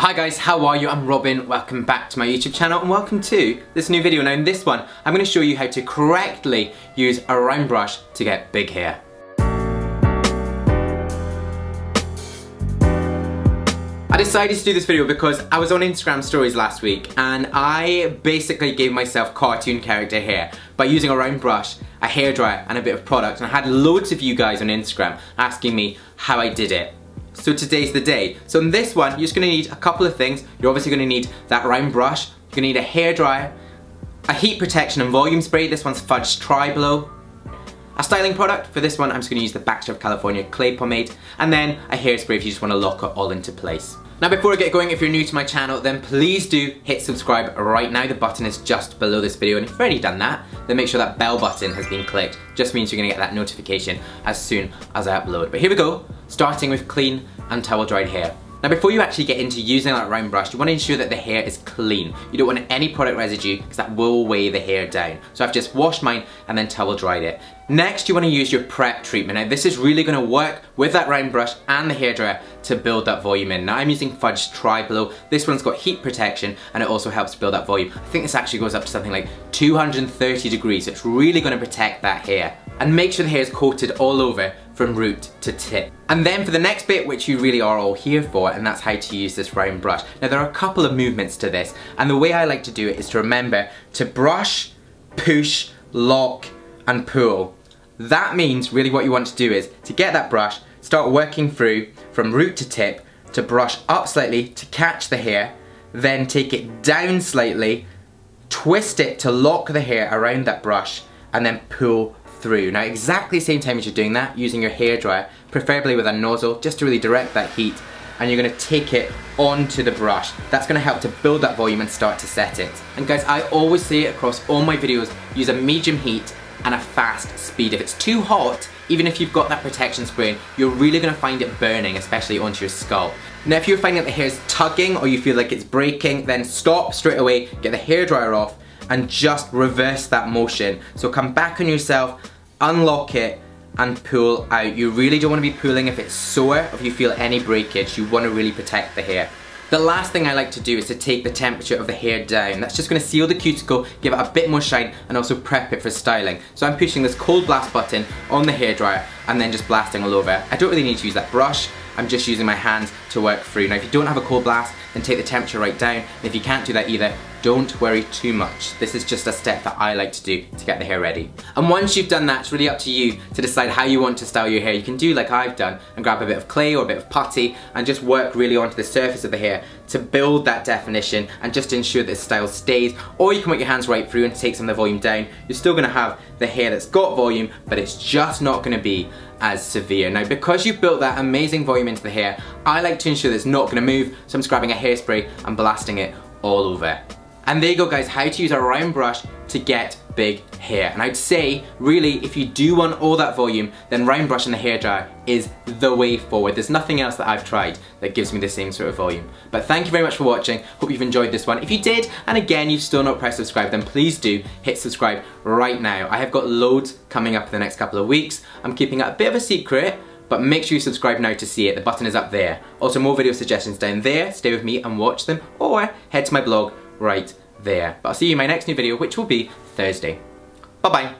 Hi guys, how are you? I'm Robin, welcome back to my YouTube channel and welcome to this new video. Now in this one, I'm going to show you how to correctly use a round brush to get big hair. I decided to do this video because I was on Instagram stories last week and I basically gave myself cartoon character hair by using a round brush, a hairdryer and a bit of product, and I had loads of you guys on Instagram asking me how I did it. So today's the day. So in this one, you're just gonna need a couple of things. You're obviously gonna need that round brush, you're gonna need a hairdryer, a heat protection and volume spray, this one's Fudge Tri-Blo, a styling product, for this one I'm just gonna use the Baxter of California clay pomade, and then a hairspray if you just wanna lock it all into place. Now before I get going, if you're new to my channel, then please do hit subscribe right now. The button is just below this video, and if you've already done that, then make sure that bell button has been clicked. Just means you're gonna get that notification as soon as I upload. But here we go, starting with clean and towel dried hair. Now before you actually get into using that round brush, you wanna ensure that the hair is clean. You don't want any product residue, because that will weigh the hair down. So I've just washed mine and then towel dried it. Next, you wanna use your prep treatment. Now this is really gonna work with that round brush and the hairdryer to build that volume in. Now I'm using Fudge Tri-Blo. This one's got heat protection and it also helps build that volume. I think this actually goes up to something like 230 degrees, so it's really gonna protect that hair. And make sure the hair is coated all over from root to tip. And then for the next bit, which you really are all here for, and that's how to use this round brush. Now there are a couple of movements to this, and the way I like to do it is to remember to brush, push, lock, and pull. That means really what you want to do is to get that brush, start working through from root to tip, to brush up slightly to catch the hair, then take it down slightly, twist it to lock the hair around that brush, and then pull through. Now exactly the same time as you're doing that, using your hairdryer, preferably with a nozzle, just to really direct that heat, and you're going to take it onto the brush. That's going to help to build that volume and start to set it. And guys, I always say it across all my videos, use a medium heat and a fast speed. If it's too hot, even if you've got that protection spray in, you're really going to find it burning, especially onto your scalp. Now if you're finding that the hair's tugging or you feel like it's breaking, then stop straight away, get the hairdryer off, and just reverse that motion. So come back on yourself, unlock it, and pull out. You really don't want to be pulling if it's sore, if you feel any breakage. You want to really protect the hair. The last thing I like to do is to take the temperature of the hair down. That's just going to seal the cuticle, give it a bit more shine, and also prep it for styling. So I'm pushing this cold blast button on the hairdryer and then just blasting all over. I don't really need to use that brush, I'm just using my hands to work through. Now if you don't have a cold blast, then take the temperature right down, and if you can't do that either, don't worry too much. This is just a step that I like to do to get the hair ready. And once you've done that, it's really up to you to decide how you want to style your hair. You can do like I've done and grab a bit of clay or a bit of putty and just work really onto the surface of the hair to build that definition and just ensure that the style stays. Or you can put your hands right through and take some of the volume down. You're still going to have the hair that's got volume, but it's just not going to be as severe. Now because you've built that amazing volume into the hair, I like to ensure that it's not going to move, so I'm just grabbing a hairspray and blasting it all over. And there you go guys, how to use a round brush to get big hair. And I'd say, really, if you do want all that volume, then round brush and the hairdryer is the way forward. There's nothing else that I've tried that gives me the same sort of volume. But thank you very much for watching, hope you've enjoyed this one. If you did, and again, you've still not pressed subscribe, then please do hit subscribe right now. I have got loads coming up in the next couple of weeks. I'm keeping it a bit of a secret, but make sure you subscribe now to see it. The button is up there. Also, more video suggestions down there. Stay with me and watch them, or head to my blog right there. But I'll see you in my next new video, which will be Thursday. Bye bye.